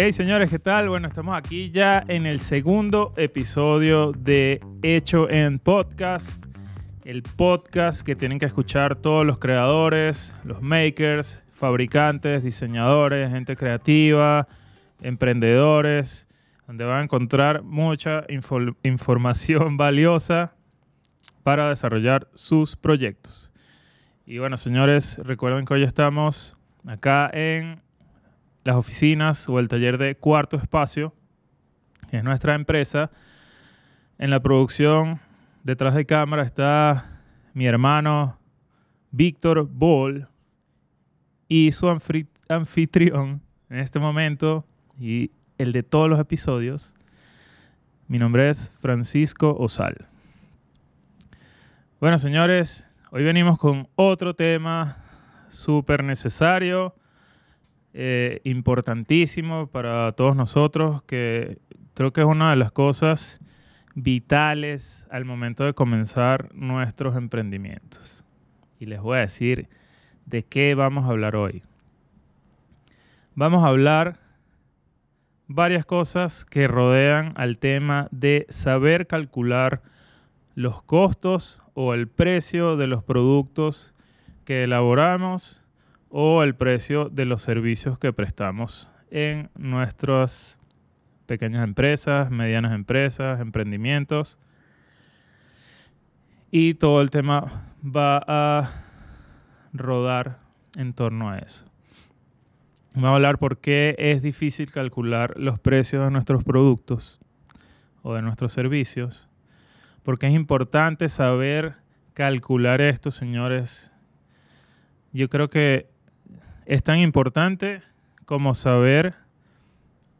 Hey señores, ¿qué tal? Bueno, estamos aquí ya en el segundo episodio de Hecho en Podcast, el podcast que tienen que escuchar todos los creadores, los makers, fabricantes, diseñadores, gente creativa, emprendedores, donde van a encontrar mucha información valiosa para desarrollar sus proyectos. Y bueno, señores, recuerden que hoy estamos acá en las oficinas o el taller de Cuarto Espacio, que es nuestra empresa. En la producción, detrás de cámara, está mi hermano Víctor Ball y su anfitrión en este momento y el de todos los episodios. Mi nombre es Francisco Osal. Bueno, señores, hoy venimos con otro tema súper necesario, importantísimo para todos nosotros, que creo que es una de las cosas vitales al momento de comenzar nuestros emprendimientos. Y les voy a decir de qué vamos a hablar hoy. Vamos a hablar varias cosas que rodean al tema de saber calcular los costos o el precio de los productos que elaboramos o el precio de los servicios que prestamos en nuestras pequeñas empresas, medianas empresas, emprendimientos. Y todo el tema va a rodar en torno a eso. Vamos a hablar por qué es difícil calcular los precios de nuestros productos o de nuestros servicios. Porque es importante saber calcular esto, señores. Yo creo que es tan importante como saber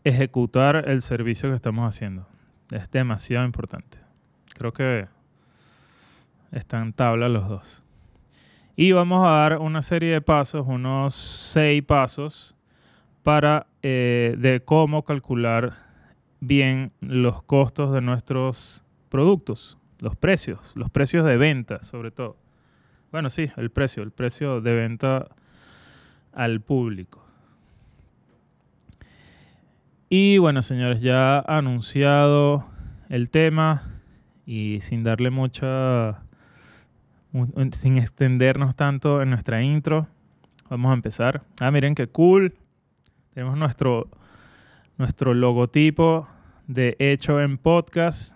ejecutar el servicio que estamos haciendo. Es demasiado importante. Creo que están en tabla los dos. Y vamos a dar una serie de pasos, unos 6 pasos, para de cómo calcular bien los costos de nuestros productos, los precios de venta sobre todo. Bueno, sí, el precio de venta al público. Y bueno, señores, ya anunciado el tema y sin darle sin extendernos tanto en nuestra intro, vamos a empezar. Ah, miren qué cool. Tenemos nuestro logotipo de Hecho en Podcast.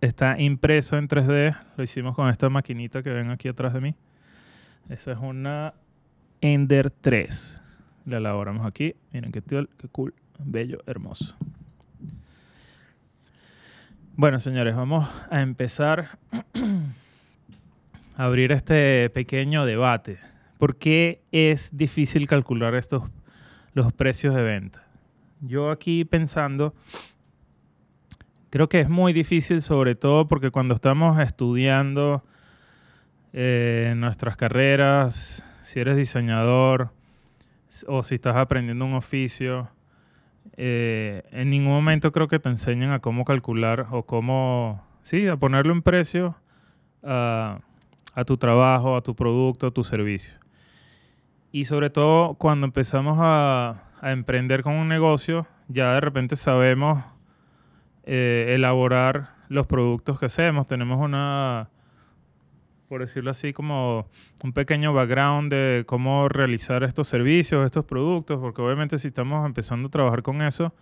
Está impreso en 3D. Lo hicimos con esta maquinita que ven aquí atrás de mí. Esa es una Ender 3. La elaboramos aquí. Miren qué cool, bello, hermoso. Bueno, señores, vamos a empezar a abrir este pequeño debate. ¿Por qué es difícil calcular los precios de venta? Yo aquí pensando, creo que es muy difícil, sobre todo porque cuando estamos estudiando nuestras carreras, si eres diseñador o si estás aprendiendo un oficio, en ningún momento creo que te enseñan a cómo calcular o a ponerle un precio a tu trabajo, a tu producto, a tu servicio. Y sobre todo cuando empezamos a emprender con un negocio, ya de repente sabemos elaborar los productos que hacemos. Tenemos por decirlo así, como un pequeño background de cómo realizar estos servicios, estos productos, porque obviamente si estamos empezando a trabajar con eso,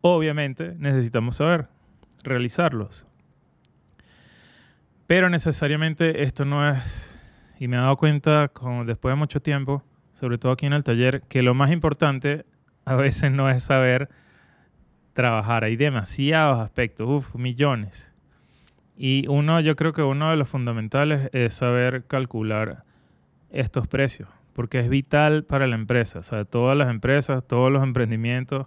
obviamente necesitamos saber realizarlos. Pero necesariamente esto no es, y me he dado cuenta después de mucho tiempo, sobre todo aquí en el taller, que lo más importante a veces no es saber trabajar. Hay demasiados aspectos, millones. Y yo creo que uno de los fundamentales es saber calcular estos precios, porque es vital para la empresa. O sea, todas las empresas, todos los emprendimientos,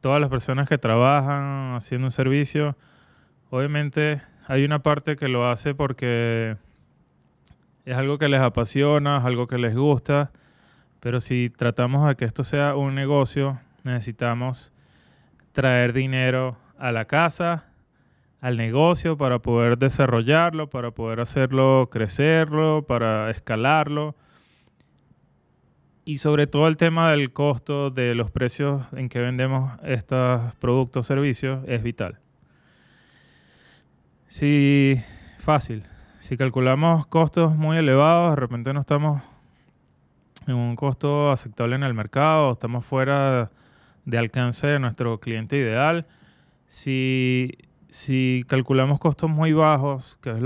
todas las personas que trabajan haciendo un servicio, obviamente hay una parte que lo hace porque es algo que les apasiona, es algo que les gusta, pero si tratamos de que esto sea un negocio, necesitamos traer dinero a la casa, al negocio, para poder desarrollarlo, para poder hacerlo crecerlo, para escalarlo. Y sobre todo el tema del costo, de los precios en que vendemos estos productos o servicios, es vital. Sí, fácil. Si calculamos costos muy elevados, de repente no estamos en un costo aceptable en el mercado, estamos fuera de alcance de nuestro cliente ideal. Si calculamos costos muy bajos, que es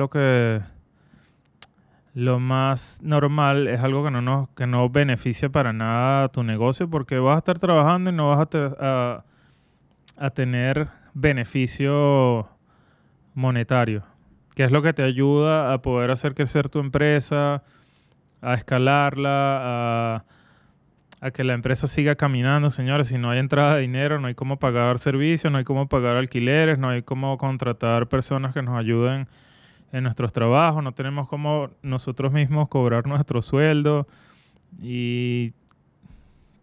lo más normal, es algo que no beneficia para nada a tu negocio, porque vas a estar trabajando y no vas a tener beneficio monetario, que es lo que te ayuda a poder hacer crecer tu empresa, a escalarla, a que la empresa siga caminando. Señores, si no hay entrada de dinero, no hay cómo pagar servicios, no hay cómo pagar alquileres, no hay cómo contratar personas que nos ayuden en nuestros trabajos, no tenemos cómo nosotros mismos cobrar nuestro sueldo, y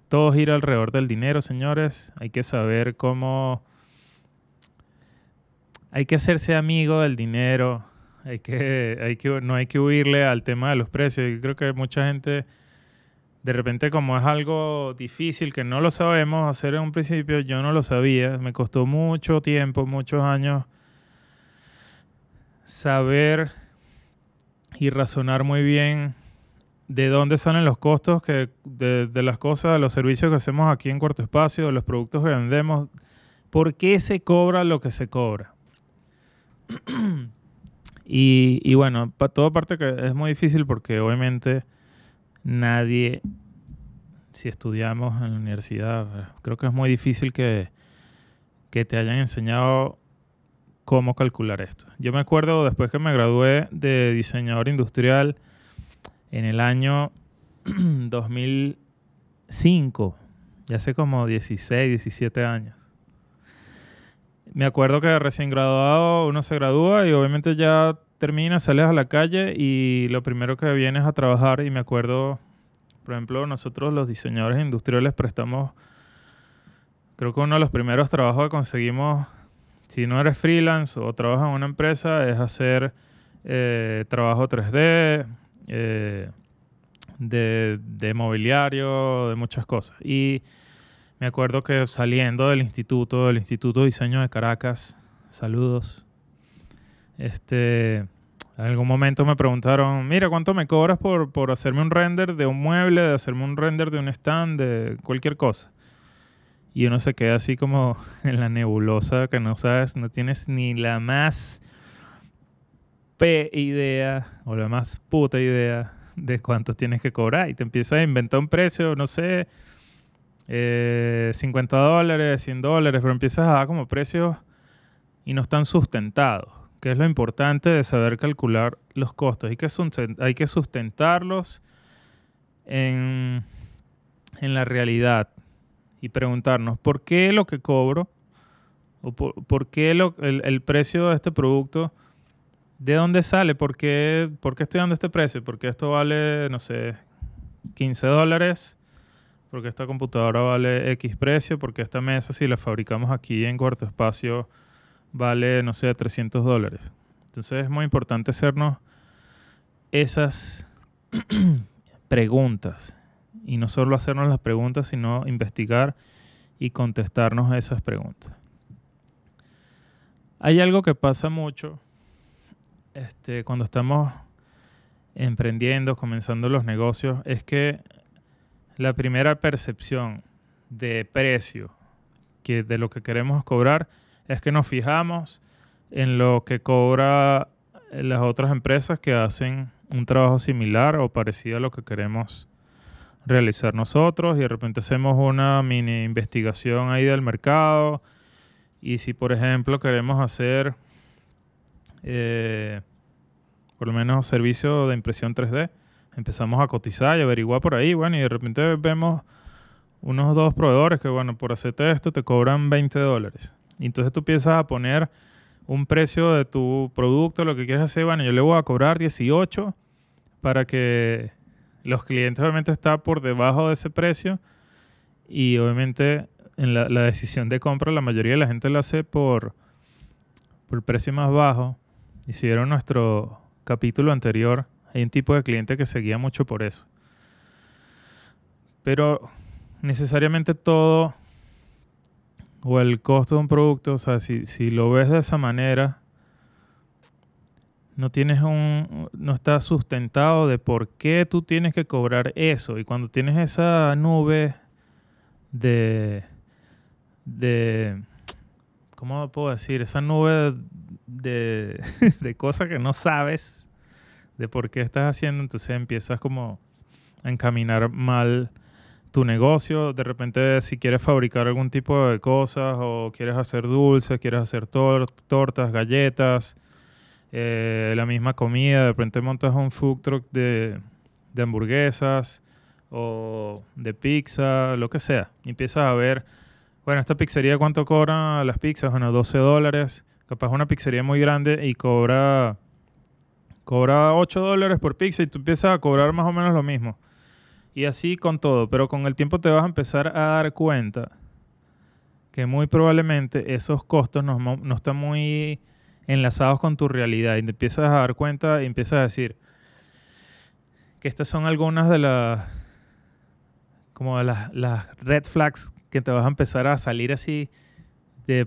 todo gira alrededor del dinero, señores. Hay que saber cómo... Hay que hacerse amigo del dinero, no hay que huirle al tema de los precios. Yo creo que mucha gente, de repente, como es algo difícil que no lo sabemos hacer en un principio, yo no lo sabía, me costó mucho tiempo, muchos años, saber y razonar muy bien de dónde salen los costos de las cosas, de los servicios que hacemos aquí en Cuarto Espacio, de los productos que vendemos, por qué se cobra lo que se cobra. Y bueno, todo parte que es muy difícil, porque obviamente nadie, si estudiamos en la universidad, creo que es muy difícil que te hayan enseñado cómo calcular esto. Yo me acuerdo, después que me gradué de diseñador industrial en el año 2005, ya hace como 16, 17 años. Me acuerdo que recién graduado uno se gradúa y obviamente ya termina, sales a la calle y lo primero que vienes a trabajar. Y me acuerdo, por ejemplo, nosotros los diseñadores industriales prestamos, creo que uno de los primeros trabajos que conseguimos, si no eres freelance o trabajas en una empresa, es hacer trabajo 3D, de mobiliario, de muchas cosas. Y me acuerdo que saliendo del Instituto de Diseño de Caracas, saludos, en algún momento me preguntaron, mira, ¿cuánto me cobras por hacerme un render de un mueble, de hacerme un render de un stand, de cualquier cosa? Y uno se queda así como en la nebulosa, que no sabes, no tienes ni la más idea o la más puta idea de cuánto tienes que cobrar. Y te empiezas a inventar un precio, no sé... $50, $100, pero empiezas a dar como precios y no están sustentados, que es lo importante de saber calcular los costos. Hay que sustentarlos en la realidad y preguntarnos por qué lo que cobro, o por qué el precio de este producto, de dónde sale, por qué estoy dando este precio, por qué esto vale, no sé, $15. Porque esta computadora vale X precio, porque esta mesa, si la fabricamos aquí en Cuarto Espacio, vale, no sé, $300. Entonces es muy importante hacernos esas preguntas. Y no solo hacernos las preguntas, sino investigar y contestarnos esas preguntas. Hay algo que pasa mucho cuando estamos emprendiendo, comenzando los negocios, es que la primera percepción de precio de lo que queremos cobrar es que nos fijamos en lo que cobran las otras empresas que hacen un trabajo similar o parecido a lo que queremos realizar nosotros, y de repente hacemos una mini investigación ahí del mercado. Y si, por ejemplo, queremos hacer por lo menos servicio de impresión 3D, empezamos a cotizar y averiguar por ahí, bueno, y de repente vemos unos dos proveedores que, bueno, por hacerte esto te cobran $20. Y entonces tú empiezas a poner un precio de tu producto, lo que quieres hacer, bueno, yo le voy a cobrar $18 para que los clientes, obviamente, está por debajo de ese precio, y obviamente en la decisión de compra, la mayoría de la gente la hace por precio más bajo. Hicieron nuestro capítulo anterior. Hay un tipo de cliente que se guía mucho por eso. Pero necesariamente todo o el costo de un producto, o sea, si lo ves de esa manera, no está sustentado de por qué tú tienes que cobrar eso. Y cuando tienes esa nube de ¿cómo puedo decir? Esa nube de cosas que no sabes de por qué estás haciendo, entonces empiezas como a encaminar mal tu negocio. De repente, si quieres fabricar algún tipo de cosas o quieres hacer dulces, quieres hacer tortas, galletas, la misma comida, de repente montas un food truck de hamburguesas o de pizza, lo que sea. Y empiezas a ver, bueno, esta pizzería ¿cuánto cobran las pizzas? Bueno, $12. Capaz una pizzería muy grande y cobra $8 por pizza y tú empiezas a cobrar más o menos lo mismo. Y así con todo, pero con el tiempo te vas a empezar a dar cuenta que muy probablemente esos costos no están muy enlazados con tu realidad. Y te empiezas a dar cuenta y empiezas a decir que estas son algunas de las red flags que te vas a empezar a salir así, que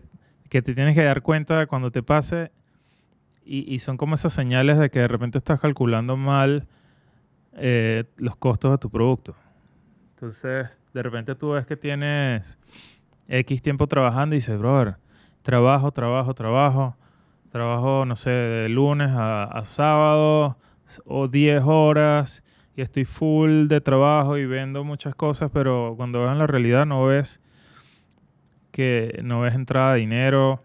te tienes que dar cuenta cuando te pase. Y son como esas señales de que de repente estás calculando mal los costos de tu producto. Entonces, de repente tú ves que tienes X tiempo trabajando y dices, brother, trabajo, no sé, de lunes a sábado o 10 horas y estoy full de trabajo y vendo muchas cosas, pero cuando ves en la realidad no ves entrada de dinero,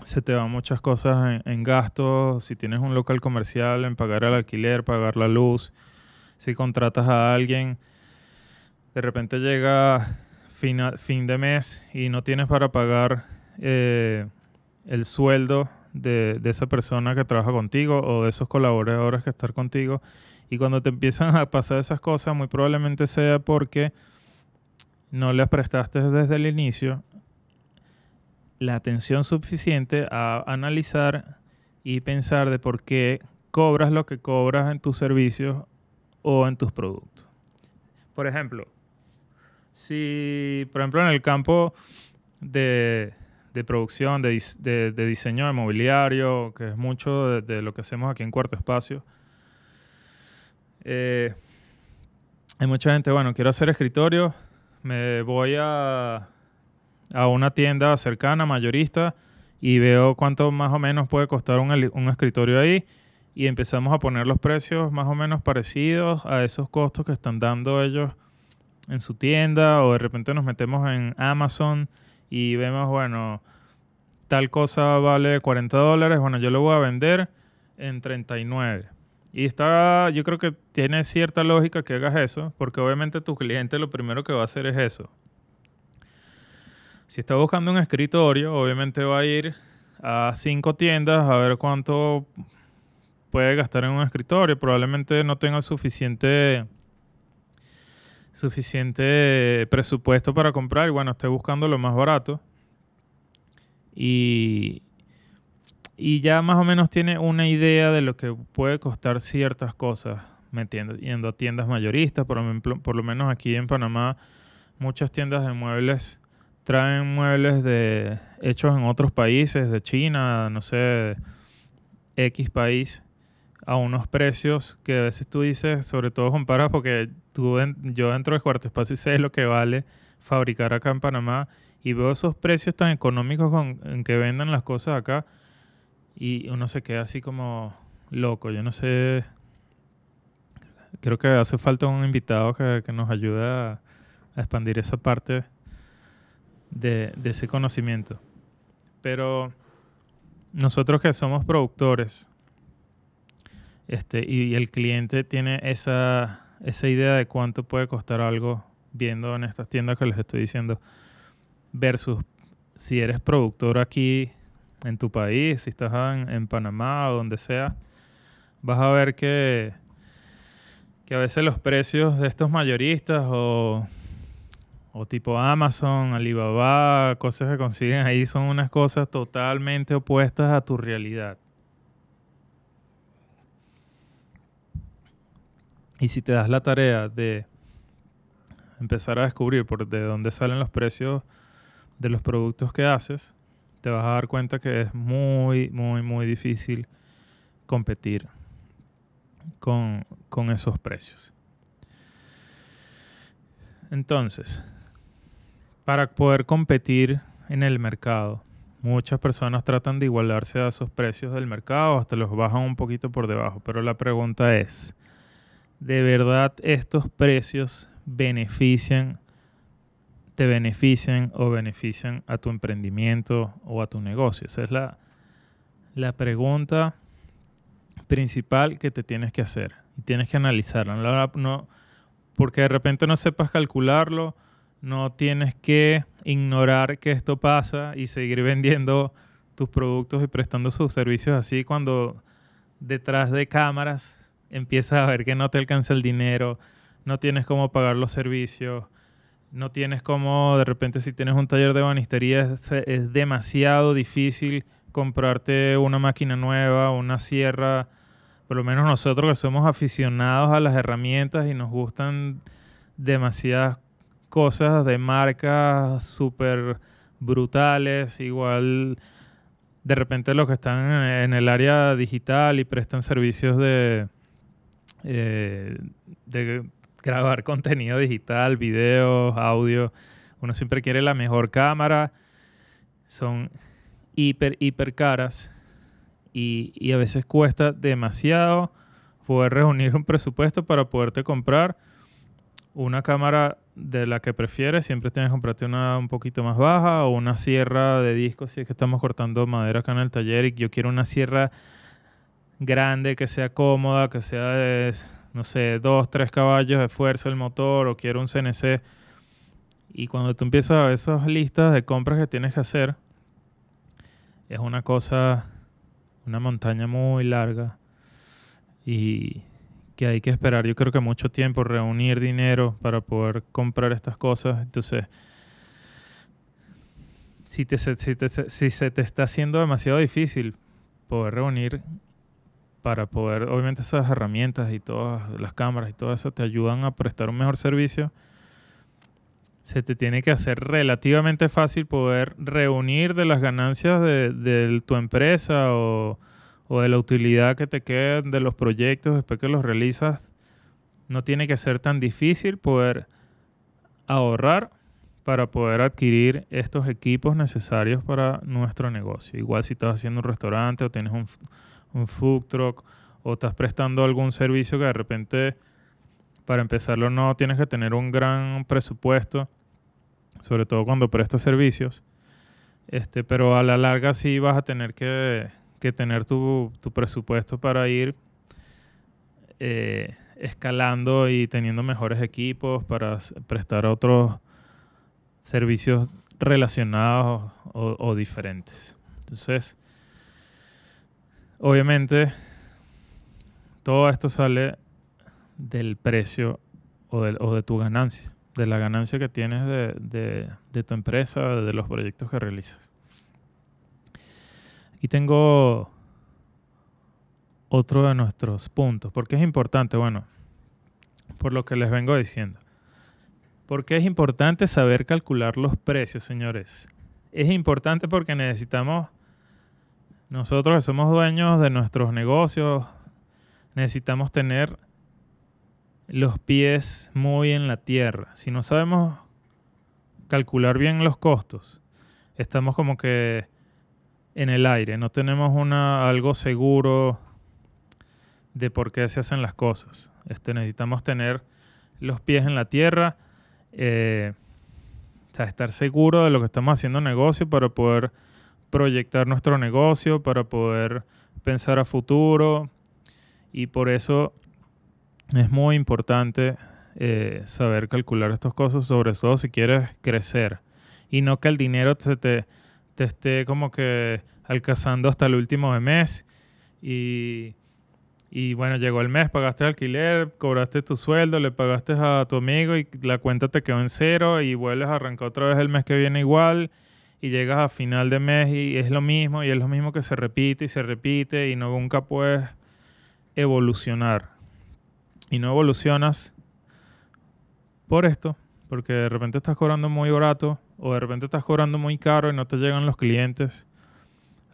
se te van muchas cosas en gastos, si tienes un local comercial, en pagar el alquiler, pagar la luz, si contratas a alguien, de repente llega fin de mes y no tienes para pagar el sueldo de esa persona que trabaja contigo o de esos colaboradores que están contigo. Y cuando te empiezan a pasar esas cosas, muy probablemente sea porque no les prestaste desde el inicio la atención suficiente a analizar y pensar de por qué cobras lo que cobras en tus servicios o en tus productos. Por ejemplo, en el campo de producción, de diseño de mobiliario, que es mucho de lo que hacemos aquí en Cuarto Espacio, hay mucha gente, bueno, quiero hacer escritorio, me voy a una tienda cercana, mayorista, y veo cuánto más o menos puede costar un escritorio ahí y empezamos a poner los precios más o menos parecidos a esos costos que están dando ellos en su tienda, o de repente nos metemos en Amazon y vemos, bueno, tal cosa vale $40, bueno, yo lo voy a vender en $39. Y yo creo que tiene cierta lógica que hagas eso, porque obviamente tu cliente lo primero que va a hacer es eso. Si está buscando un escritorio, obviamente va a ir a 5 tiendas a ver cuánto puede gastar en un escritorio. Probablemente no tenga suficiente presupuesto para comprar y, bueno, esté buscando lo más barato. Y ya más o menos tiene una idea de lo que puede costar ciertas cosas, metiendo, yendo a tiendas mayoristas. Por ejemplo, por lo menos aquí en Panamá, muchas tiendas de muebles traen muebles hechos en otros países, de China, no sé, X país, a unos precios que a veces tú dices, sobre todo comparas, porque yo dentro de Cuarto Espacio y sé lo que vale fabricar acá en Panamá y veo esos precios tan económicos en que venden las cosas acá y uno se queda así como loco. Yo no sé, creo que hace falta un invitado que nos ayude a expandir esa parte de ese conocimiento. Pero nosotros que somos productores y el cliente tiene esa idea de cuánto puede costar algo viendo en estas tiendas que les estoy diciendo, versus si eres productor aquí en tu país, si estás en Panamá o donde sea, vas a ver que a veces los precios de estos mayoristas o o tipo Amazon, Alibaba, cosas que consiguen ahí son unas cosas totalmente opuestas a tu realidad. Y si te das la tarea de empezar a descubrir por de dónde salen los precios de los productos que haces, te vas a dar cuenta que es muy difícil competir con esos precios. Entonces, para poder competir en el mercado, muchas personas tratan de igualarse a esos precios del mercado, hasta los bajan un poquito por debajo. Pero la pregunta es, ¿de verdad estos precios te benefician o benefician a tu emprendimiento o a tu negocio? Esa es la pregunta principal que te tienes que hacer. Y tienes que analizarla. No, porque de repente no sepas calcularlo, no tienes que ignorar que esto pasa y seguir vendiendo tus productos y prestando sus servicios así cuando detrás de cámaras empiezas a ver que no te alcanza el dinero, no tienes cómo pagar los servicios, no tienes cómo, de repente si tienes un taller de banistería es demasiado difícil comprarte una máquina nueva, una sierra. Por lo menos nosotros que somos aficionados a las herramientas y nos gustan demasiadas cosas de marcas súper brutales, igual de repente los que están en el área digital y prestan servicios de grabar contenido digital, videos, audio. Uno siempre quiere la mejor cámara. Son hiper caras y a veces cuesta demasiado poder reunir un presupuesto para poderte comprar una cámara de la que prefieres. Siempre tienes que comprarte una un poquito más baja o una sierra de disco si es que estamos cortando madera acá en el taller y yo quiero una sierra grande, que sea cómoda, que sea de, no sé, 2-3 caballos de fuerza el motor, o quiero un CNC. Y cuando tú empiezas a ver esas listas de compras que tienes que hacer, es una cosa, una montaña muy larga y que hay que esperar, yo creo que mucho tiempo, reunir dinero para poder comprar estas cosas. Entonces, si se te está haciendo demasiado difícil poder reunir para poder, obviamente esas herramientas y todas las cámaras y todo eso te ayudan a prestar un mejor servicio, se te tiene que hacer relativamente fácil poder reunir de las ganancias de tu empresa o de la utilidad que te queden de los proyectos después que los realizas. No tiene que ser tan difícil poder ahorrar para poder adquirir estos equipos necesarios para nuestro negocio. Igual si estás haciendo un restaurante o tienes un food truck o estás prestando algún servicio que de repente para empezarlo no tienes que tener un gran presupuesto, sobre todo cuando prestas servicios, pero a la larga sí vas a tener que tener tu presupuesto para ir escalando y teniendo mejores equipos para prestar otros servicios relacionados o diferentes. Entonces, obviamente, todo esto sale del precio o de tu ganancia, de la ganancia que tienes de tu empresa, de los proyectos que realizas. Aquí tengo otro de nuestros puntos. ¿Por qué es importante? Bueno, por lo que les vengo diciendo. ¿Por qué es importante saber calcular los precios, señores? Es importante porque necesitamos... Nosotros que somos dueños de nuestros negocios necesitamos tener los pies muy en la tierra. Si no sabemos calcular bien los costos, estamos como que en el aire. No tenemos algo seguro de por qué se hacen las cosas. Necesitamos tener los pies en la tierra, estar seguro de lo que estamos haciendo en negocio para poder proyectar nuestro negocio, para poder pensar a futuro, y por eso es muy importante saber calcular estas cosas, sobre todo si quieres crecer y no que el dinero te esté como que alcanzando hasta el último de mes y Y bueno, llegó el mes, pagaste el alquiler, cobraste tu sueldo, le pagaste a tu amigo y la cuenta te quedó en cero y vuelves a arrancar otra vez el mes que viene igual y llegas a final de mes y es lo mismo que se repite y no, nunca puedes evolucionar. Y no evolucionas por esto, porque de repente estás cobrando muy barato o de repente estás cobrando muy caro y no te llegan los clientes.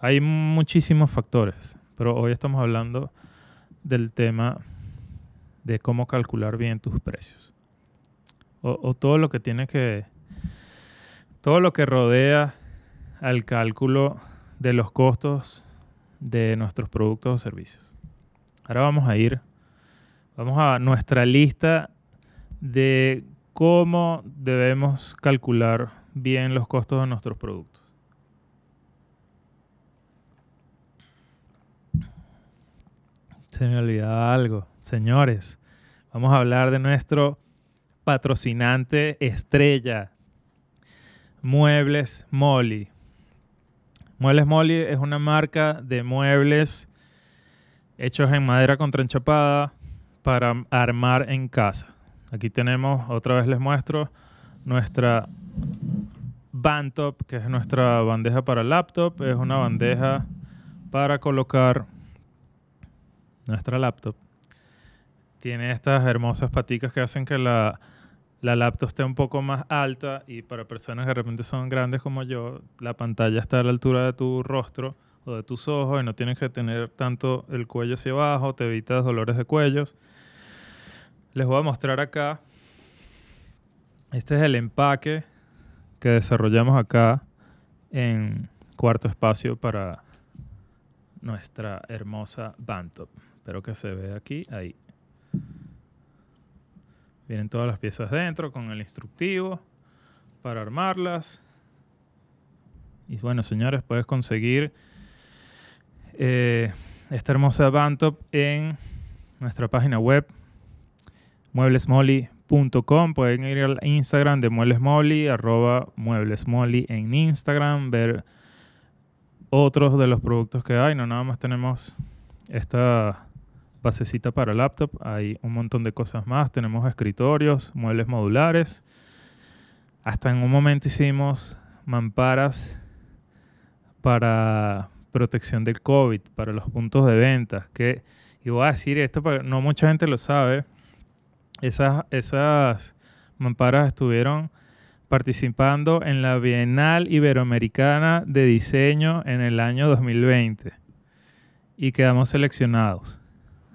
Hay muchísimos factores, pero hoy estamos hablando del tema de cómo calcular bien tus precios o todo lo que tiene que rodea al cálculo de los costos de nuestros productos o servicios. Ahora vamos a ir a nuestra lista de cómo debemos calcular bien los costos de nuestros productos. Se me olvidaba algo. Señores, vamos a hablar de nuestro patrocinante estrella, Muebles Moli. Muebles Moli es una marca de muebles hechos en madera contraenchapada para armar en casa. Aquí tenemos, otra vez les muestro, nuestra Bantop, que es nuestra bandeja para laptop. Es una bandeja para colocar nuestra laptop. Tiene estas hermosas paticas que hacen que la laptop esté un poco más alta, y para personas que de repente son grandes como yo, la pantalla está a la altura de tu rostro o de tus ojos y no tienes que tener tanto el cuello hacia abajo, te evitas dolores de cuellos. Les voy a mostrar acá. Este es el empaque que desarrollamos acá en Cuarto Espacio para nuestra hermosa Bantop. Espero que se vea aquí, ahí. Vienen todas las piezas dentro con el instructivo para armarlas. Y bueno, señores, puedes conseguir esta hermosa Bantop en nuestra página web mueblesmoli.com. Pueden ir al Instagram de mueblesmoli, @mueblesmoli en Instagram, ver otros de los productos que hay. No nada más tenemos esta basecita para laptop, hay un montón de cosas más. Tenemos escritorios, muebles modulares. Hasta en un momento hicimos mamparas para protección del COVID, para los puntos de venta. Que, y voy a decir esto, porque no mucha gente lo sabe, esas mamparas estuvieron participando en la Bienal Iberoamericana de Diseño en el año 2020 y quedamos seleccionados,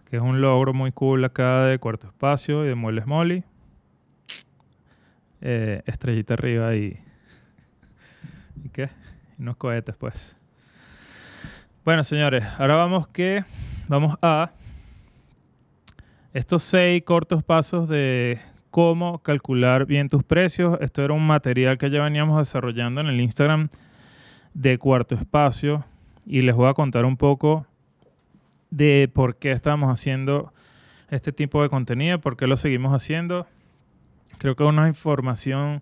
que es un logro muy cool acá de Cuarto Espacio y de Muebles Moli. Estrellita arriba ¿y qué? Unos cohetes, pues. Bueno, señores, ahora vamos a estos 6 cortos pasos de cómo calcular bien tus precios. Esto era un material que ya veníamos desarrollando en el Instagram de Cuarto Espacio y les voy a contar un poco de por qué estamos haciendo este tipo de contenido, por qué lo seguimos haciendo. Creo que es una información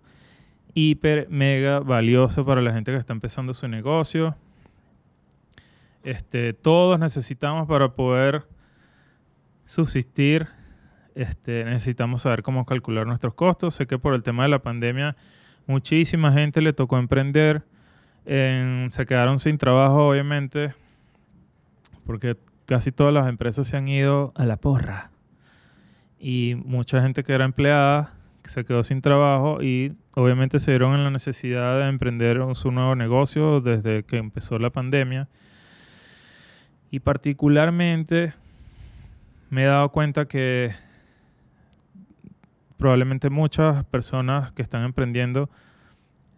hiper mega valiosa para la gente que está empezando su negocio. Todos necesitamos, para poder subsistir, necesitamos saber cómo calcular nuestros costos. Sé que por el tema de la pandemia muchísima gente le tocó emprender, se quedaron sin trabajo, obviamente, porque casi todas las empresas se han ido a la porra y mucha gente que era empleada se quedó sin trabajo y obviamente se vieron en la necesidad de emprender su nuevo negocio desde que empezó la pandemia. Y particularmente me he dado cuenta que probablemente muchas personas que están emprendiendo,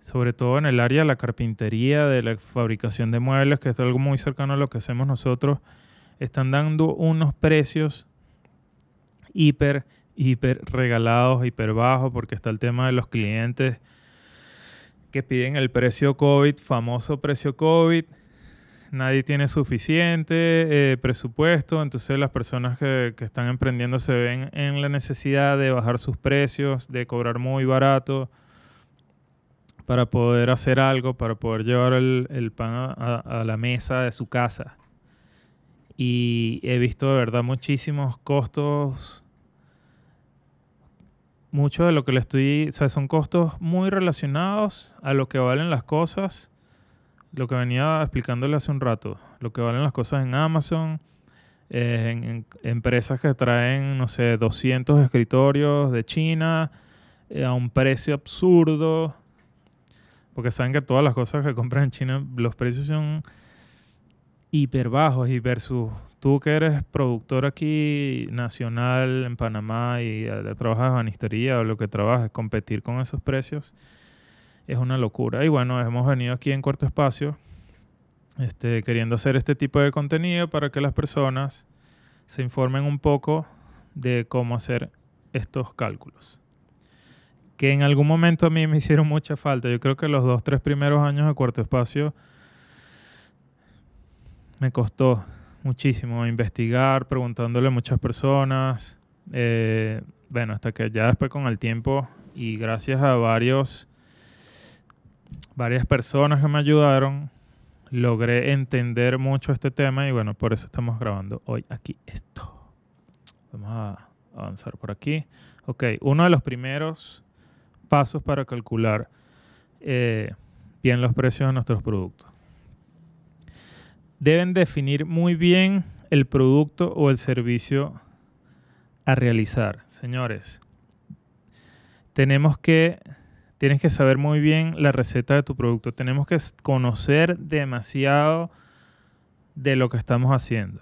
sobre todo en el área de la carpintería, de la fabricación de muebles, que es algo muy cercano a lo que hacemos nosotros, están dando unos precios hiper regalados, hiper bajos, porque está el tema de los clientes que piden el precio COVID, famoso precio COVID. Nadie tiene suficiente presupuesto, entonces las personas que están emprendiendo se ven en la necesidad de bajar sus precios, de cobrar muy barato para poder hacer algo, para poder llevar el pan a la mesa de su casa. Y he visto de verdad muchísimos costos. Mucho de lo que le estoy... O sea, son costos muy relacionados a lo que valen las cosas. Lo que venía explicándole hace un rato. Lo que valen las cosas en Amazon. En empresas que traen, no sé, 200 escritorios de China a un precio absurdo. Porque saben que todas las cosas que compran en China, los precios son... hiper bajos, y versus tú que eres productor aquí nacional en Panamá y trabajas en banistería o lo que trabajas, competir con esos precios es una locura. Y bueno, hemos venido aquí en Cuarto Espacio queriendo hacer este tipo de contenido para que las personas se informen un poco de cómo hacer estos cálculos. Que en algún momento a mí me hicieron mucha falta. Yo creo que los 2 o 3 primeros años de Cuarto Espacio me costó muchísimo investigar, preguntándole a muchas personas. Bueno, hasta que ya después con el tiempo y gracias a varias personas que me ayudaron, logré entender mucho este tema y bueno, por eso estamos grabando hoy aquí esto. Vamos a avanzar por aquí. Ok, uno de los primeros pasos para calcular bien los precios de nuestros productos. Deben definir muy bien el producto o el servicio a realizar. Señores, tienes que saber muy bien la receta de tu producto. Tenemos que conocer demasiado de lo que estamos haciendo.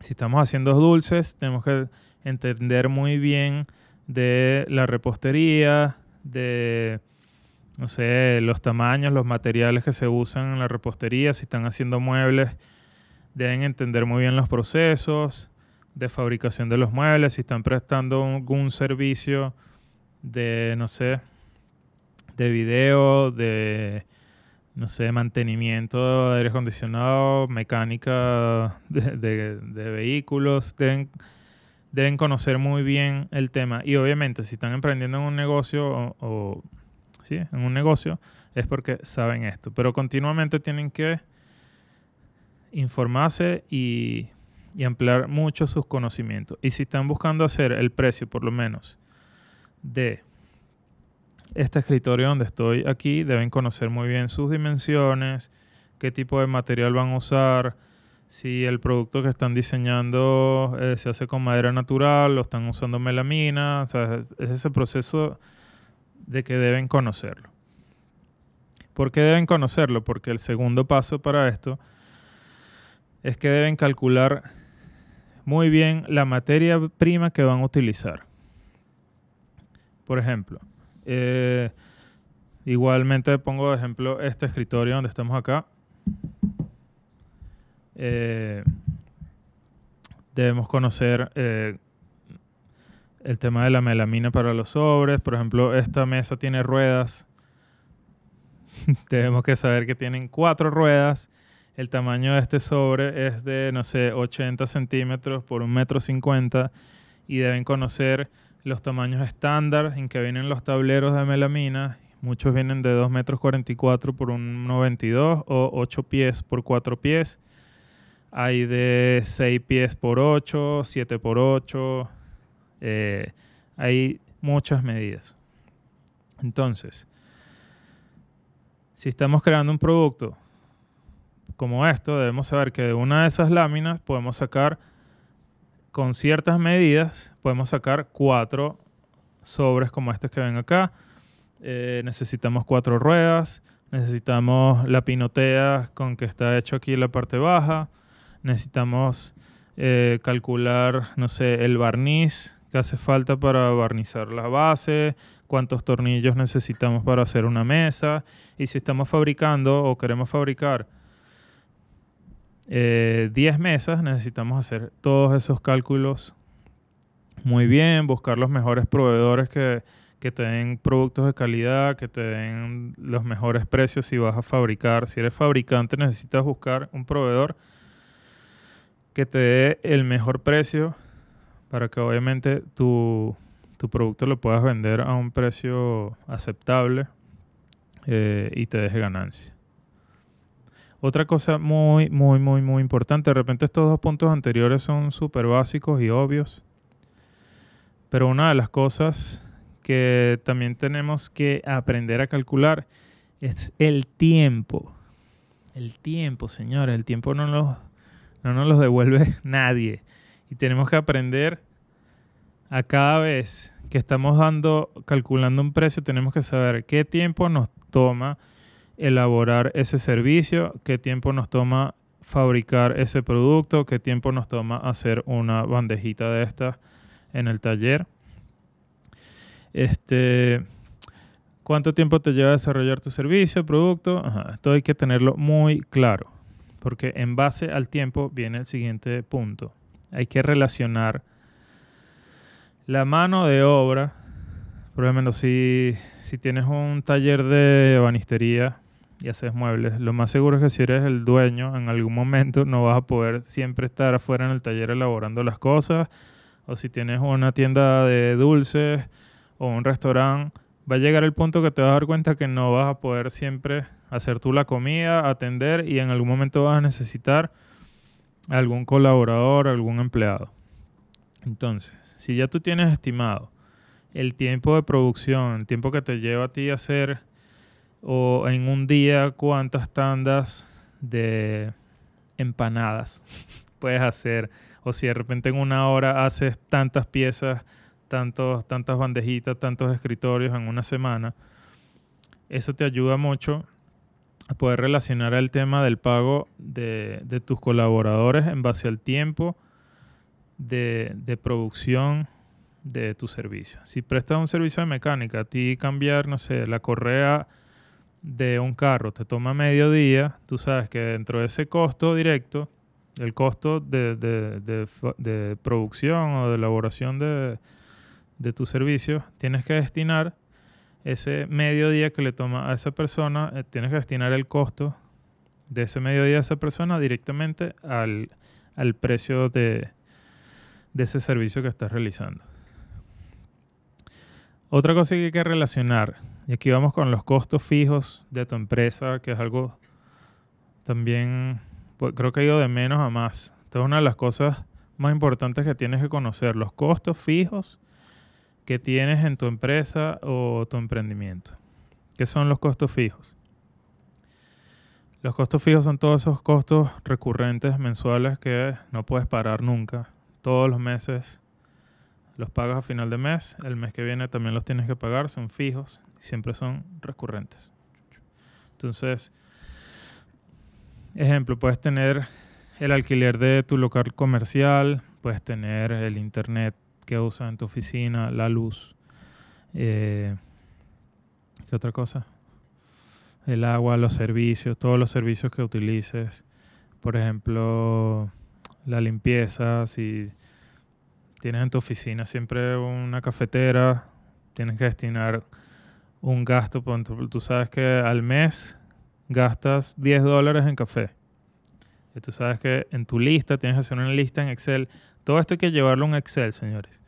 Si estamos haciendo dulces, tenemos que entender muy bien de la repostería, de... no sé, los tamaños, los materiales que se usan en la repostería. Si están haciendo muebles, deben entender muy bien los procesos de fabricación de los muebles. Si están prestando algún servicio de, no sé, de video, de, no sé, mantenimiento de aire acondicionado, mecánica de vehículos, deben conocer muy bien el tema. Y obviamente, si están emprendiendo en un negocio o ¿sí? En un negocio es porque saben esto, pero continuamente tienen que informarse y ampliar mucho sus conocimientos. Y si están buscando hacer el precio, por lo menos, de este escritorio donde estoy aquí, deben conocer muy bien sus dimensiones, qué tipo de material van a usar, si el producto que están diseñando se hace con madera natural o están usando melamina. O sea, es ese proceso de que deben conocerlo. ¿Por qué deben conocerlo? Porque el segundo paso para esto es que deben calcular muy bien la materia prima que van a utilizar. Por ejemplo, igualmente pongo de ejemplo este escritorio donde estamos acá. Debemos conocer... el tema de la melamina para los sobres. Por ejemplo, esta mesa tiene ruedas. Tenemos que saber que tienen 4 ruedas. El tamaño de este sobre es de, no sé, 80 centímetros por 1,50 m. Y deben conocer los tamaños estándar en que vienen los tableros de melamina. Muchos vienen de 2,44 m por 1,92 m o 8 pies por 4 pies. Hay de 6 pies por 8, 7 por 8... hay muchas medidas. Entonces, si estamos creando un producto como esto, debemos saber que de una de esas láminas podemos sacar, con ciertas medidas, podemos sacar 4 sobres como estos que ven acá. Necesitamos 4 ruedas, necesitamos la pinotea con que está hecho aquí en la parte baja, necesitamos... calcular, no sé, el barniz que hace falta para barnizar la base, cuántos tornillos necesitamos para hacer una mesa. Y si estamos fabricando o queremos fabricar 10 mesas, necesitamos hacer todos esos cálculos muy bien, buscar los mejores proveedores que te den productos de calidad, que te den los mejores precios si vas a fabricar. Si eres fabricante, necesitas buscar un proveedor que te dé el mejor precio para que obviamente tu producto lo puedas vender a un precio aceptable y te deje ganancia. Otra cosa muy, muy, muy, muy importante. De repente estos dos puntos anteriores son súper básicos y obvios. Pero una de las cosas que también tenemos que aprender a calcular es el tiempo. El tiempo, señores. El tiempo no nos lo devuelve nadie. Y tenemos que aprender a cada vez que estamos calculando un precio, tenemos que saber qué tiempo nos toma elaborar ese servicio, qué tiempo nos toma fabricar ese producto, qué tiempo nos toma hacer una bandejita de estas en el taller. ¿Cuánto tiempo te lleva a desarrollar tu servicio, producto? Ajá, esto hay que tenerlo muy claro, porque en base al tiempo viene el siguiente punto. Hay que relacionar la mano de obra. Por ejemplo, si tienes un taller de ebanistería y haces muebles, lo más seguro es que si eres el dueño, en algún momento no vas a poder siempre estar afuera en el taller elaborando las cosas. O si tienes una tienda de dulces o un restaurante, va a llegar el punto que te vas a dar cuenta que no vas a poder siempre hacer tú la comida, atender, y en algún momento vas a necesitar algún colaborador, algún empleado. Entonces, si ya tú tienes estimado el tiempo de producción, el tiempo que te lleva a ti hacer, o en un día cuántas tandas de empanadas puedes hacer, o si de repente en una hora haces tantas piezas, tantas bandejitas, tantos escritorios en una semana, eso te ayuda mucho a poder relacionar el tema del pago de tus colaboradores en base al tiempo de producción de tu servicio. Si prestas un servicio de mecánica, a ti cambiar, no sé, la correa de un carro te toma medio día, tú sabes que dentro de ese costo directo, el costo de producción o de elaboración de tu servicio, tienes que destinar ese mediodía que le toma a esa persona, tienes que destinar el costo de ese mediodía a esa persona directamente al precio de ese servicio que estás realizando. Otra cosa que hay que relacionar, y aquí vamos con los costos fijos de tu empresa, que es algo también, pues, creo que ha ido de menos a más. Esta es una de las cosas más importantes que tienes que conocer, los costos fijos que tienes en tu empresa o tu emprendimiento. ¿Qué son los costos fijos? Los costos fijos son todos esos costos recurrentes mensuales que no puedes parar nunca. Todos los meses los pagas a final de mes. El mes que viene también los tienes que pagar. Son fijos. Siempre son recurrentes. Entonces, ejemplo, puedes tener el alquiler de tu local comercial. Puedes tener el internet que usas en tu oficina, la luz, ¿qué otra cosa? El agua, los servicios, todos los servicios que utilices, por ejemplo, la limpieza, si tienes en tu oficina siempre una cafetera, tienes que destinar un gasto, tú sabes que al mes gastas $10 en café, y tú sabes que en tu lista tienes que hacer una lista en Excel. Todo esto hay que llevarlo a un Excel, señores.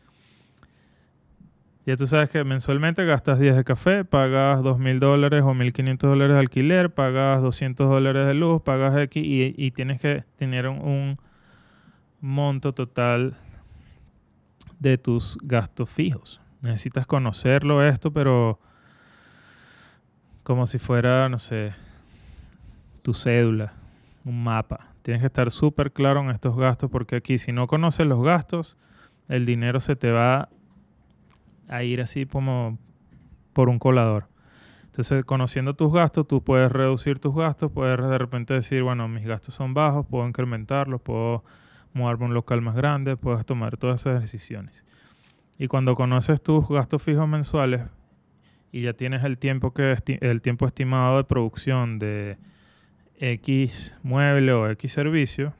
Ya tú sabes que mensualmente gastas 10 de café, pagas $2,000 o $1,500 de alquiler, pagas $200 de luz, pagas X, y tienes que tener un monto total de tus gastos fijos. Necesitas conocerlo esto, pero como si fuera, no sé, tu cédula, un mapa. Tienes que estar súper claro en estos gastos, porque aquí si no conoces los gastos, el dinero se te va a ir así como por un colador. Entonces, conociendo tus gastos, tú puedes reducir tus gastos, puedes de repente decir, bueno, mis gastos son bajos, puedo incrementarlos, puedo moverme a un local más grande, puedes tomar todas esas decisiones. Y cuando conoces tus gastos fijos mensuales y ya tienes el tiempo estimado de producción de X mueble o X servicio,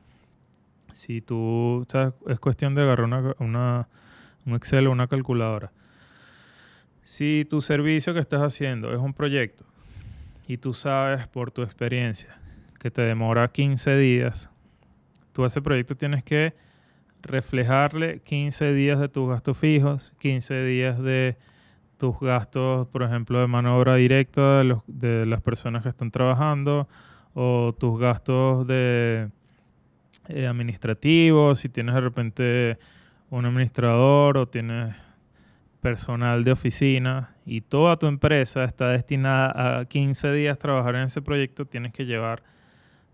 si tú, ¿sabes? Es cuestión de agarrar un Excel o una calculadora. Si tu servicio que estás haciendo es un proyecto y tú sabes por tu experiencia que te demora 15 días, tú a ese proyecto tienes que reflejarle 15 días de tus gastos fijos, 15 días de tus gastos, por ejemplo, de mano de obra directa de las personas que están trabajando, o tus gastos de administrativos, si tienes de repente un administrador o tienes personal de oficina y toda tu empresa está destinada a 15 días trabajar en ese proyecto, tienes que llevar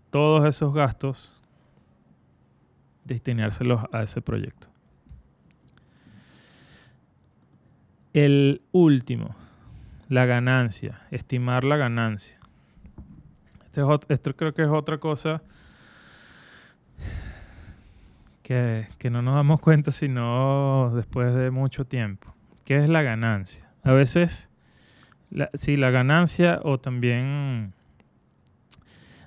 todos esos gastos, destinárselos a ese proyecto. El último, la ganancia, estimar la ganancia. Esto creo que es otra cosa que no nos damos cuenta sino después de mucho tiempo. ¿Qué es la ganancia? A veces, la ganancia o también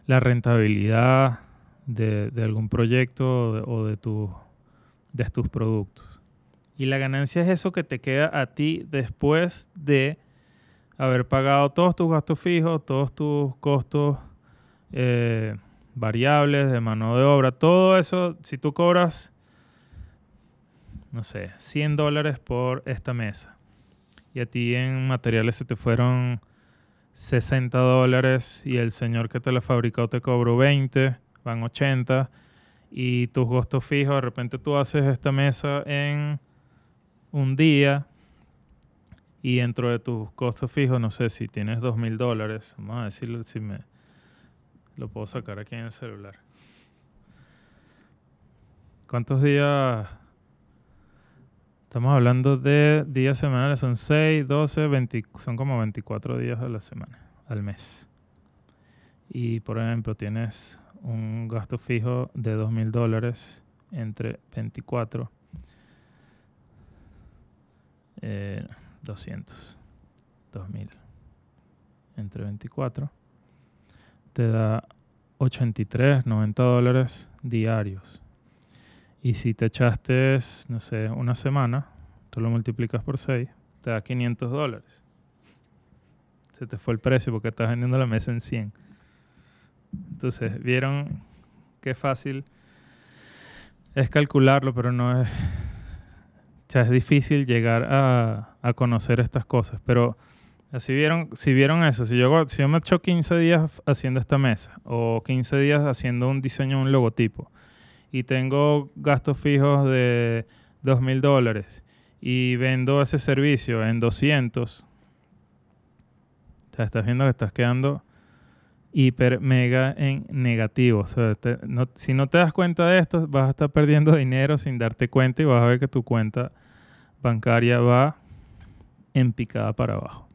la rentabilidad de algún proyecto o de tus productos. Y la ganancia es eso que te queda a ti después de haber pagado todos tus gastos fijos, todos tus costos variables, de mano de obra, todo eso. Si tú cobras, no sé, $100 por esta mesa y a ti en materiales se te fueron $60 y el señor que te la fabricó te cobró 20, van 80, y tus costos fijos, de repente tú haces esta mesa en un día y dentro de tus costos fijos, no sé, si tienes $2,000, vamos a decirlo, si me lo puedo sacar aquí en el celular. ¿Cuántos días? Estamos hablando de días semanales, son 6, 12, 20, son como 24 días a la semana, al mes. Y, por ejemplo, tienes un gasto fijo de $2,000 entre 24, 200, 2,000 entre 24, te da $83, $90 diarios. Y si te echaste, no sé, una semana, tú lo multiplicas por 6, te da $500. Se te fue el precio porque estás vendiendo la mesa en 100. Entonces, ¿vieron qué fácil es calcularlo? Pero no es... O sea, es difícil llegar a conocer estas cosas. Pero así vieron, si vieron eso, si yo me echo 15 días haciendo esta mesa o 15 días haciendo un diseño, un logotipo, y tengo gastos fijos de $2,000 y vendo ese servicio en 200, o sea, estás viendo que estás quedando hiper mega en negativo. O sea, si no te das cuenta de esto, vas a estar perdiendo dinero sin darte cuenta y vas a ver que tu cuenta bancaria va en picada para abajo.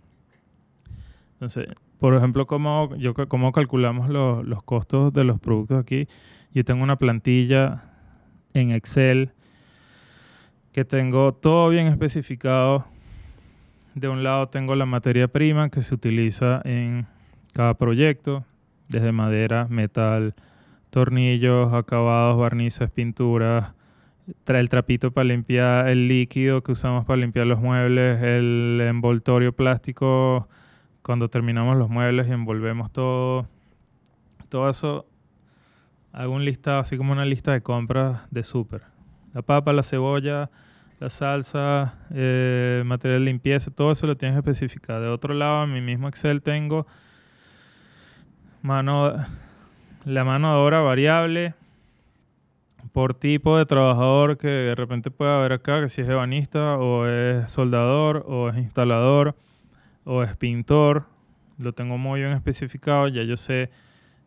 Entonces, por ejemplo, ¿cómo calculamos los costos de los productos aquí? Yo tengo una plantilla en Excel que tengo todo bien especificado. De un lado tengo la materia prima que se utiliza en cada proyecto, desde madera, metal, tornillos, acabados, barnices, pinturas, el trapito para limpiar, el líquido que usamos para limpiar los muebles, el envoltorio plástico cuando terminamos los muebles y envolvemos todo eso. Hago un listado, así como una lista de compras de súper. La papa, la cebolla, la salsa, material de limpieza, todo eso lo tienes especificado. De otro lado, en mi mismo Excel tengo la mano de obra variable por tipo de trabajador que de repente puede haber acá, que si es ebanista o es soldador o es instalador o es pintor. Lo tengo muy bien especificado, ya yo sé.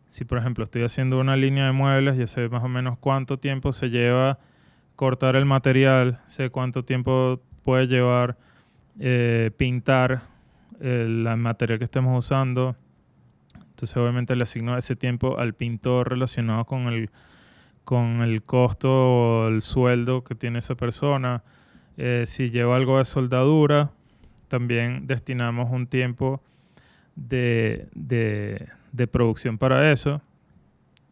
Si, por ejemplo, estoy haciendo una línea de muebles, yo sé más o menos cuánto tiempo se lleva cortar el material, sé cuánto tiempo puede llevar pintar el material que estemos usando. Entonces, obviamente, le asigno ese tiempo al pintor relacionado con el costo o el sueldo que tiene esa persona. Si lleva algo de soldadura, también destinamos un tiempo de producción para eso.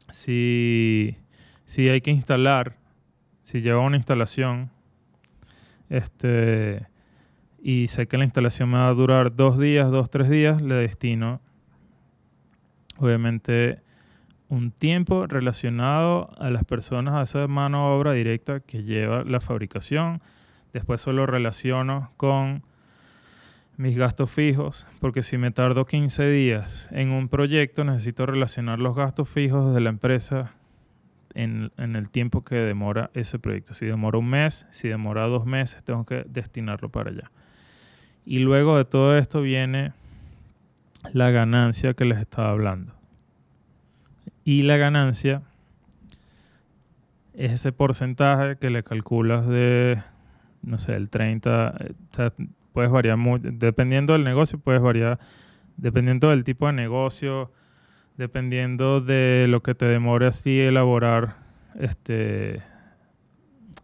Si hay que instalar, si lleva una instalación, y sé que la instalación me va a durar 2 días, 2, 3 días, le destino obviamente un tiempo relacionado a las personas, a esa mano de obra directa que lleva la fabricación. Después solo relaciono con mis gastos fijos, porque si me tardo 15 días en un proyecto, necesito relacionar los gastos fijos de la empresa en el tiempo que demora ese proyecto. Si demora un mes, si demora 2 meses, tengo que destinarlo para allá. Y luego de todo esto viene la ganancia que les estaba hablando. Y la ganancia es ese porcentaje que le calculas de, no sé, el 30, o sea, puedes variar mucho, dependiendo del negocio, puedes variar, dependiendo del tipo de negocio, dependiendo de lo que te demore así elaborar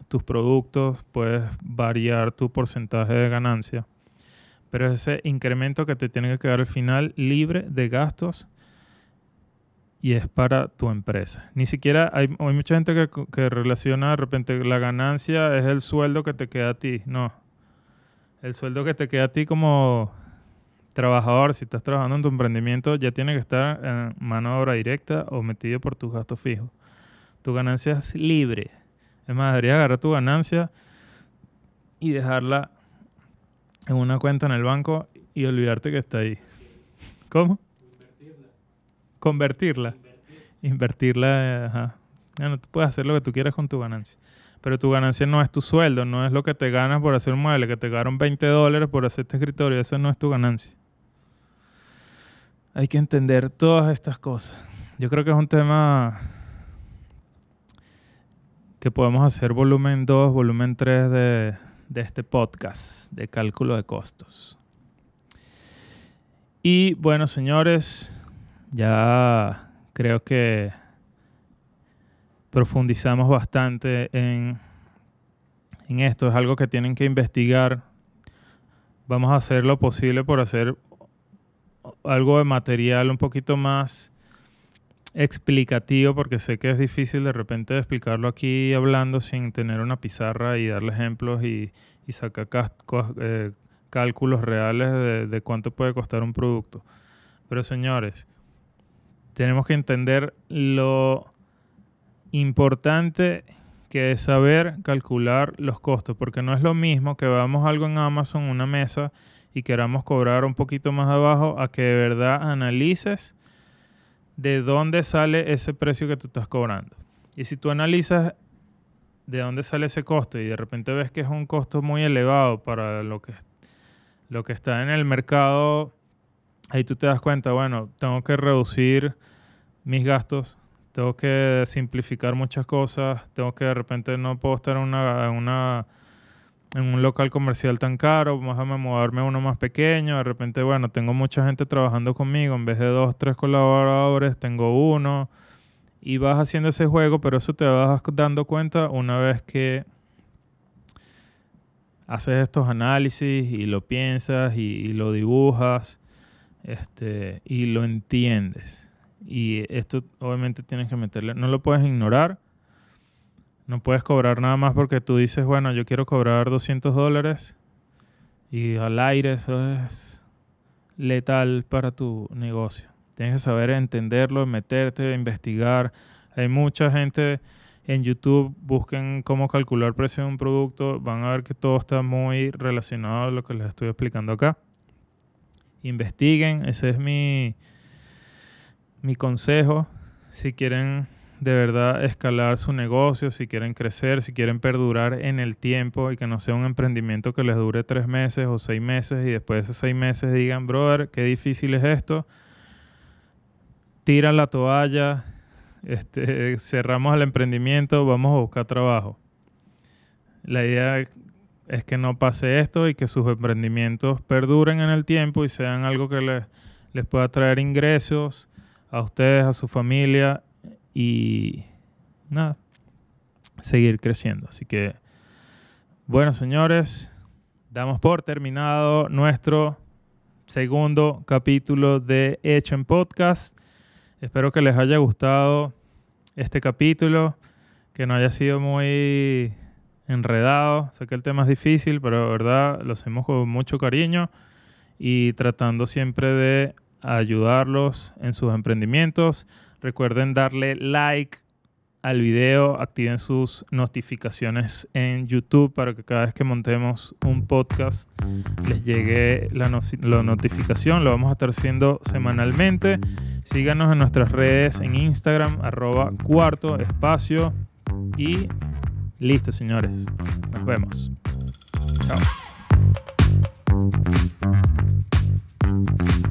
tus productos, puedes variar tu porcentaje de ganancia. Pero es ese incremento que te tiene que quedar al final libre de gastos y es para tu empresa. Ni siquiera hay mucha gente que relaciona de repente la ganancia es el sueldo que te queda a ti. No. El sueldo que te queda a ti como trabajador, si estás trabajando en tu emprendimiento, ya tiene que estar en mano de obra directa o metido por tus gastos fijos. Tu ganancia es libre. Es más, deberías agarrar tu ganancia y dejarla en una cuenta en el banco y olvidarte que está ahí. ¿Cómo? Invertirla. Ajá. Bueno, tú puedes hacer lo que tú quieras con tu ganancia. Pero tu ganancia no es tu sueldo, no es lo que te ganas por hacer un mueble, que te ganaron $20 por hacer este escritorio. Eso no es tu ganancia. Hay que entender todas estas cosas. Yo creo que es un tema que podemos hacer volumen 2, volumen 3 de este podcast de cálculo de costos. Y bueno, señores, ya creo que profundizamos bastante en esto. Es algo que tienen que investigar. Vamos a hacer lo posible por hacer algo de material un poquito más explicativo, porque sé que es difícil de repente explicarlo aquí hablando sin tener una pizarra y darle ejemplos y sacar cálculos reales de cuánto puede costar un producto. Pero señores, tenemos que entender lo importante que es saber calcular los costos, porque no es lo mismo que veamos algo en Amazon, una mesa, y queramos cobrar un poquito más abajo, a que de verdad analices de dónde sale ese precio que tú estás cobrando. Y si tú analizas de dónde sale ese costo y de repente ves que es un costo muy elevado para lo que está en el mercado, ahí tú te das cuenta, bueno, tengo que reducir mis gastos, tengo que simplificar muchas cosas, tengo que de repente no puedo estar en un local comercial tan caro, vamos a mudarme a uno más pequeño, de repente, bueno, tengo mucha gente trabajando conmigo, en vez de 2, 3 colaboradores, tengo uno, y vas haciendo ese juego, pero eso te vas dando cuenta una vez que haces estos análisis y lo piensas y lo dibujas y lo entiendes. Y esto obviamente tienes que meterle, no lo puedes ignorar, no puedes cobrar nada más porque tú dices, bueno, yo quiero cobrar $200 y al aire, eso es letal para tu negocio. Tienes que saber entenderlo, meterte, investigar. Hay mucha gente en YouTube, busquen cómo calcular precio de un producto, van a ver que todo está muy relacionado a lo que les estoy explicando acá. Investiguen, ese es mi consejo, si quieren de verdad escalar su negocio, si quieren crecer, si quieren perdurar en el tiempo y que no sea un emprendimiento que les dure 3 meses o 6 meses y después de esos 6 meses digan, brother, qué difícil es esto, tira la toalla, cerramos el emprendimiento, vamos a buscar trabajo. La idea es que no pase esto y que sus emprendimientos perduren en el tiempo y sean algo que les pueda traer ingresos a ustedes, a su familia y nada, seguir creciendo. Así que, bueno, señores, damos por terminado nuestro segundo capítulo de Hecho en Podcast. Espero que les haya gustado este capítulo, que no haya sido muy enredado. Sé que el tema es difícil, pero de verdad lo hacemos con mucho cariño y tratando siempre de ayudarlos en sus emprendimientos. Recuerden darle like al video, activen sus notificaciones en YouTube para que cada vez que montemos un podcast les llegue la notificación. Lo vamos a estar haciendo semanalmente. Síganos en nuestras redes en Instagram, @cuartoespacio. Y listo, señores. Nos vemos. Chao.